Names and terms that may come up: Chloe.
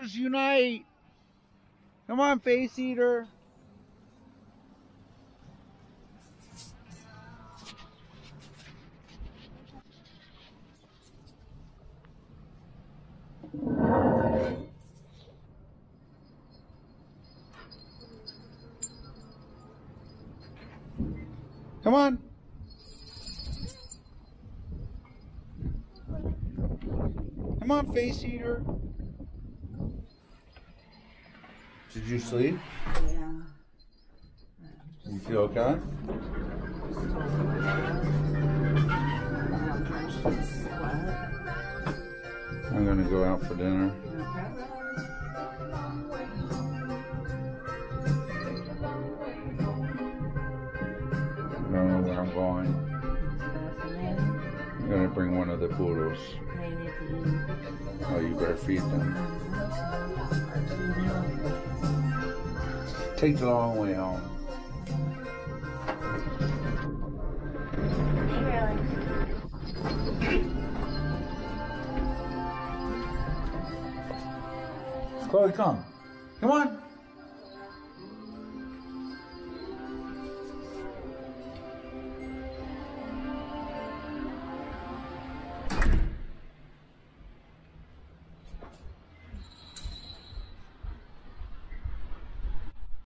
Warriors unite! Come on, Face Eater! Come on! Come on, Face Eater! Did you sleep? Yeah. You feel okay? I'm gonna go out for dinner. I don't know where I'm going. I'm gonna bring one of the poodles. Oh, you better feed them. Take the long way home. Chloe, come. Come on.